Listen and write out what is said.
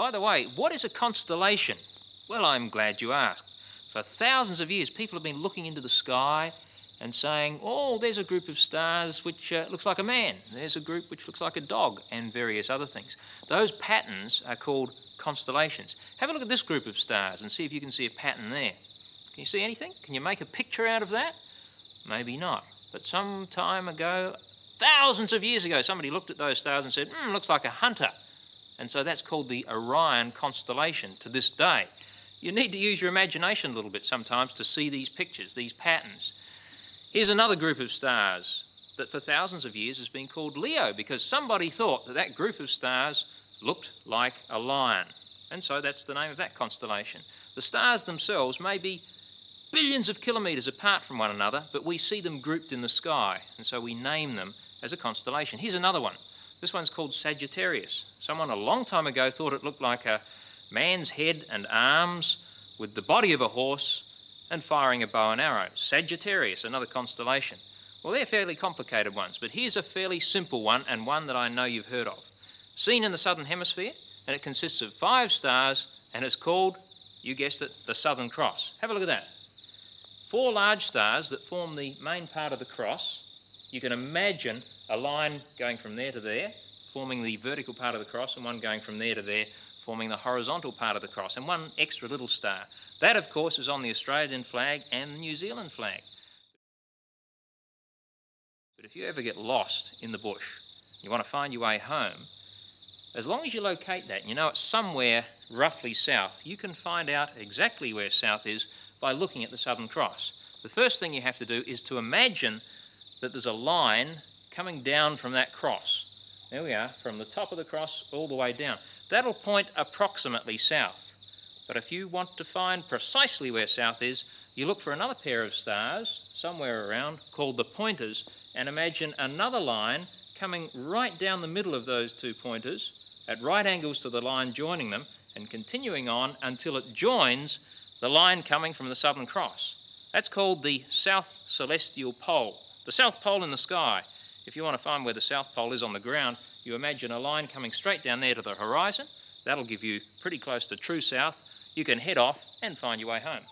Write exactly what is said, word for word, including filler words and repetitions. By the way, what is a constellation? Well, I'm glad you asked. For thousands of years, people have been looking into the sky and saying, oh, there's a group of stars which uh, looks like a man, there's a group which looks like a dog, and various other things. Those patterns are called constellations. Have a look at this group of stars and see if you can see a pattern there. Can you see anything? Can you make a picture out of that? Maybe not. But some time ago, thousands of years ago, somebody looked at those stars and said, hmm, looks like a hunter. And so that's called the Orion constellation to this day. You need to use your imagination a little bit sometimes to see these pictures, these patterns. Here's another group of stars that for thousands of years has been called Leo because somebody thought that that group of stars looked like a lion. And so that's the name of that constellation. The stars themselves may be billions of kilometres apart from one another, but we see them grouped in the sky, and so we name them as a constellation. Here's another one. This one's called Sagittarius. Someone a long time ago thought it looked like a man's head and arms with the body of a horse and firing a bow and arrow. Sagittarius, another constellation. Well, they're fairly complicated ones, but here's a fairly simple one and one that I know you've heard of. Seen in the southern hemisphere, and it consists of five stars, and it's called, you guessed it, the Southern Cross. Have a look at that. Four large stars that form the main part of the cross. You can imagine a line going from there to there, forming the vertical part of the cross, and one going from there to there, forming the horizontal part of the cross, and one extra little star. That, of course, is on the Australian flag and the New Zealand flag. But if you ever get lost in the bush, you want to find your way home, as long as you locate that, and you know it's somewhere roughly south, you can find out exactly where south is by looking at the Southern Cross. The first thing you have to do is to imagine that there's a line coming down from that cross. There we are, from the top of the cross all the way down. That'll point approximately south. But if you want to find precisely where south is, you look for another pair of stars somewhere around called the pointers, and imagine another line coming right down the middle of those two pointers at right angles to the line joining them and continuing on until it joins the line coming from the Southern Cross. That's called the South Celestial Pole, the South Pole in the sky. If you want to find where the South Pole is on the ground, you imagine a line coming straight down there to the horizon. That'll give you pretty close to true south. You can head off and find your way home.